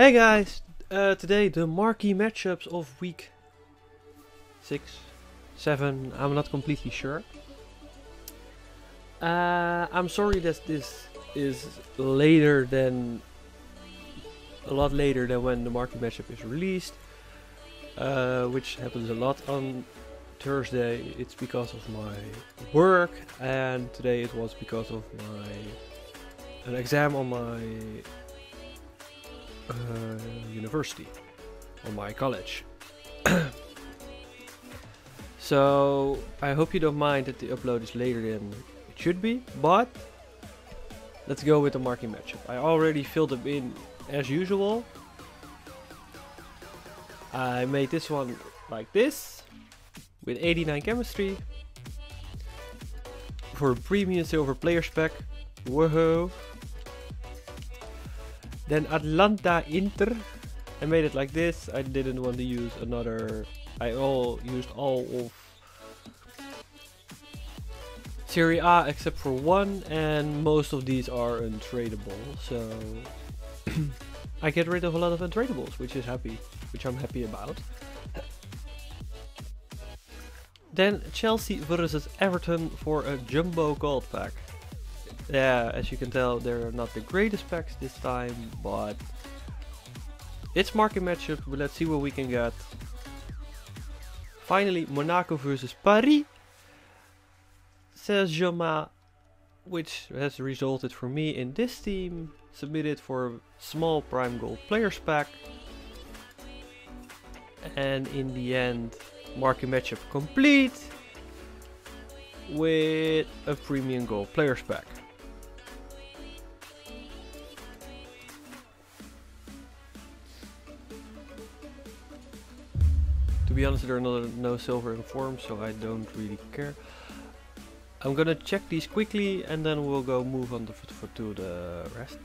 Hey guys, today the marquee matchups of week 6, 7, I'm not completely sure. I'm sorry that this is a lot later than when the marquee matchup is released, which happens a lot on Thursday. It's because of my work, and today it was because of an exam on my university, or my college. So I hope you don't mind that the upload is later than it should be, but let's go with the marquee matchup. I already filled them in as usual. I made this one like this with 89 chemistry for a premium silver player spec. Whoa. Then Atlanta Inter, I made it like this. I didn't want to use another, I used all of Serie A except for one, and most of these are untradeable, so I get rid of a lot of untradables, which I'm happy about. Then Chelsea versus Everton for a jumbo gold pack. Yeah, as you can tell, they're not the greatest packs this time, but it's marquee matchup. But let's see what we can get. Finally, Monaco versus Paris Saint-Germain, which has resulted for me in this team, submitted for a small prime gold players pack. And in the end, marquee matchup complete with a premium gold players pack. To be honest, there are no silver in form, so I don't really care. I'm gonna check these quickly and then we'll go move on to the rest.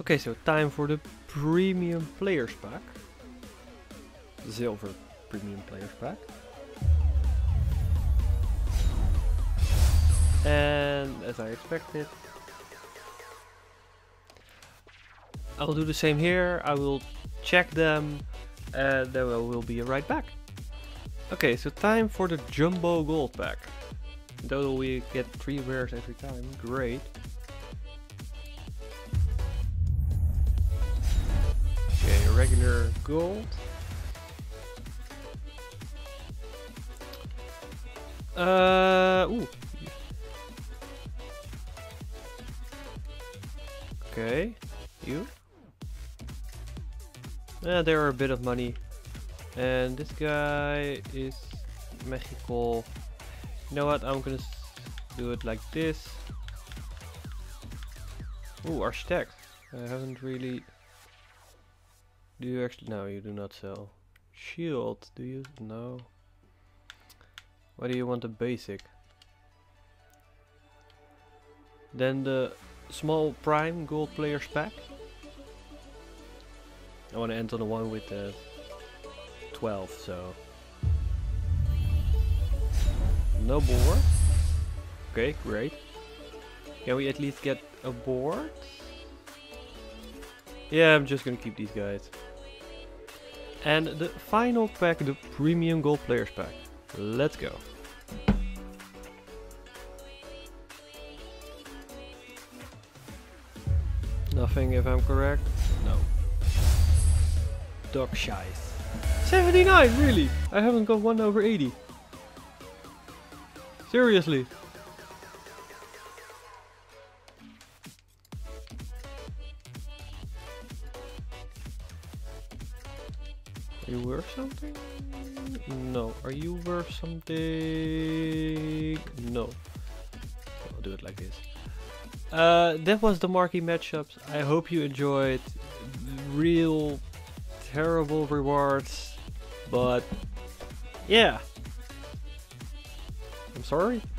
Okay, so time for the premium players pack. Silver premium players pack. And as I expected, I'll do the same here. I will check them. And then we'll be right back. Okay, so time for the jumbo gold pack. In total we get 3 rares every time, great. Okay, regular gold. Ooh. Okay, you. They are a bit of money, and this guy is Mexico. You know what? I'm gonna do it like this. Ooh, our stack. I haven't really. Do you actually? No, you do not sell. Shield? Do you? No. Why do you want the basic? Then the small prime gold players pack. I want to end on the one with the 12, so no board. Okay, great. Can we at least get a board? Yeah, I'm just gonna keep these guys. And the final pack, the premium gold players pack. Let's go. Nothing if I'm correct. No. Dog shies. 79, really? I haven't got one over 80. Seriously. Are you worth something? No. Are you worth something? No. I'll do it like this. That was the marquee matchups. I hope you enjoyed. Real terrible rewards, but yeah, I'm sorry.